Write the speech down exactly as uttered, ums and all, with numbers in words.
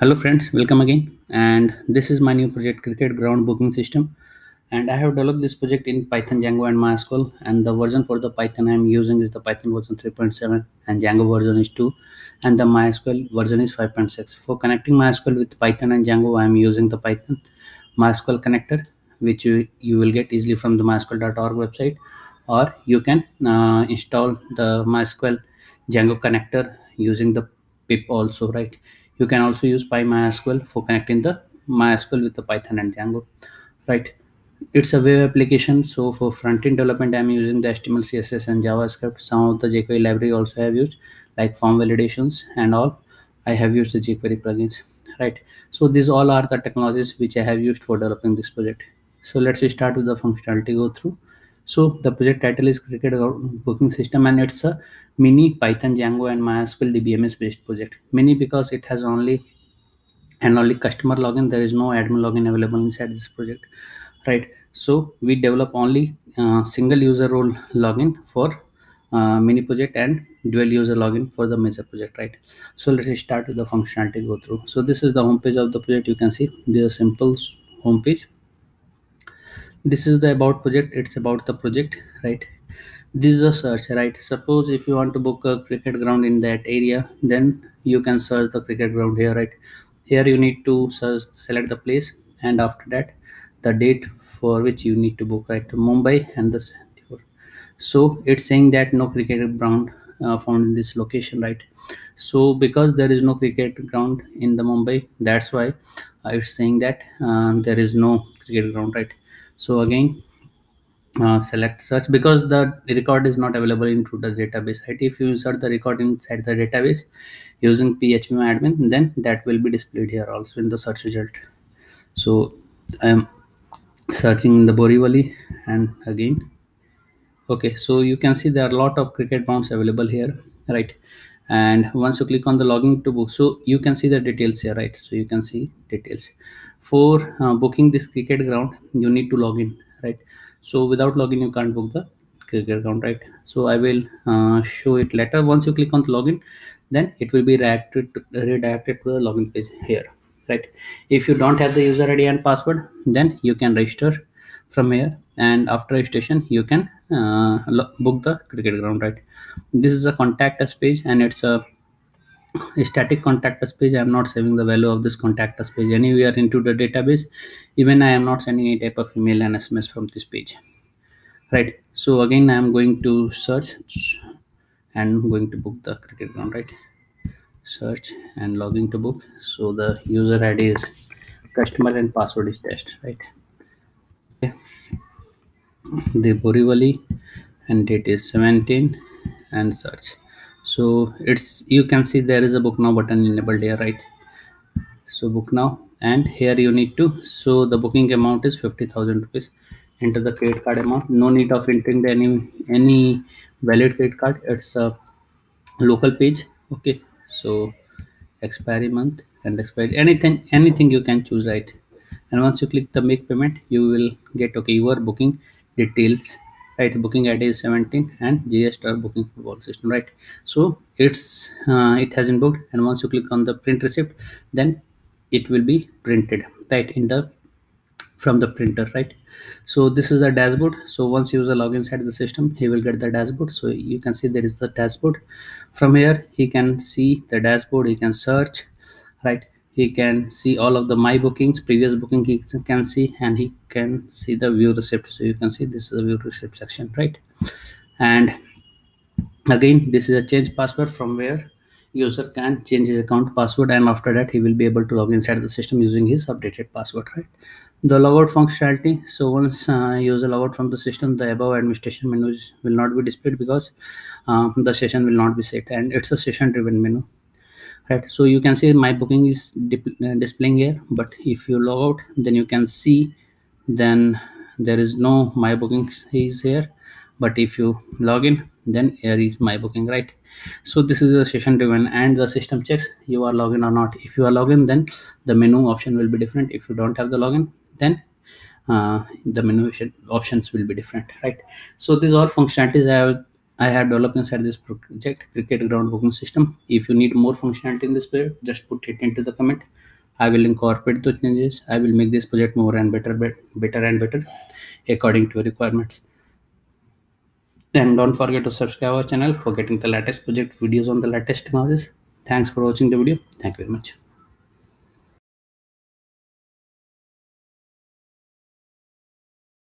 Hello friends, welcome again, and this is my new project, Cricket Ground Booking System, and I have developed this project in Python, Django and MySQL, and the version for the Python I am using is the Python version three point seven and Django version is two and the MySQL version is five point six. For connecting MySQL with Python and Django, I am using the Python MySQL connector, which you, you will get easily from the mysql dot org website, or you can uh, install the MySQL Django connector using the pip also, right? You can also use PyMySQL for connecting the MySQL with the Python and Django, right? It's a web application, so for front-end development, I'm using the H T M L, C S S, and JavaScript. Some of the jQuery library also I have used, like form validations and all. I have used the jQuery plugins, right? So these all are the technologies which I have used for developing this project. So let's start with the functionality go through. So the project title is Cricket Booking System, and it's a mini Python, Django and MySQL D B M S based project. Mini because it has only and only customer login. There is no admin login available inside this project, right? So we develop only uh, single user role login for uh, mini project and dual user login for the major project, right? So let's start with the functionality go through. So this is the home page of the project. You can see the simple home page. This is the about project. It's about the project, right? This is a search, right? Suppose if you want to book a cricket ground in that area, then you can search the cricket ground here, right? Here you need to search, select the place, and after that the date for which you need to book, right? Mumbai and the seventy-four. So it's saying that no cricket ground uh, found in this location, right? So because there is no cricket ground in the Mumbai, that's why it's saying that um, there is no cricket ground, right? So again, uh, select search because the record is not available into the database, right? If you insert the record inside the database using phpMyAdmin, then that will be displayed here also in the search result. So I am searching in the Borivali, and again, okay, so you can see there are a lot of cricket grounds available here, right? And once you click on the login to book, so you can see the details here, right? So you can see details. For uh, booking this cricket ground, you need to log in, right? So without login, you can't book the cricket ground, right? So I will uh, show it later. Once you click on the login, then it will be redirected to, redirected to the login page here, right? If you don't have the user I D and password, then you can register from here, and after registration you can uh, book the cricket ground, right? This is a contact us page, and it's a, a static contact us page. I am not saving the value of this contact us page anywhere into the database. Even I am not sending any type of email and S M S from this page, right? So again, I am going to search and I'm going to book the cricket ground, right? Search and logging to book. So the user I D is customer and password is test, right? The Borivali, and it is seventeen, and search. So it's, you can see there is a book now button enabled here, right? So book now, and here you need to, so the booking amount is fifty thousand rupees. Enter the credit card amount. No need of entering the any any valid credit card. It's a local page. Okay, so expiry month and expiry, anything anything you can choose, right? And once you click the make payment, you will get, okay, your booking details, right? Booking I D is seventeen and J S T R booking football system, right? So it's uh, it has been booked, and once you click on the print receipt, then it will be printed, right, in the from the printer, right? So this is the dashboard. So once user log inside the system, he will get the dashboard. So you can see there is the dashboard. From here he can see the dashboard, he can search, right? He can see all of the my bookings, previous booking he can see, and he can see the view receipt. So you can see this is the view receipt section, right? And again, this is a change password from where user can change his account password, and after that he will be able to log inside the system using his updated password, right? The logout functionality. So once uh, user log out from the system, the above administration menus will not be displayed because um, the session will not be set, and it's a session driven menu, right? So you can see my booking is displaying here, but if you log out, then you can see then there is no my bookings is here, but if you log in, then here is my booking, right? So this is a session driven, and the system checks you are login or not. If you are login, then the menu option will be different. If you don't have the login, then uh, the menu options will be different, right? So these are functionalities I have I have developed inside this project, Cricket Ground Booking System. If you need more functionality in this project, just put it into the comment. I will incorporate those changes. I will make this project more and better, better and better according to your requirements. And don't forget to subscribe our channel for getting the latest project videos on the latest technologies. Thanks for watching the video. Thank you very much.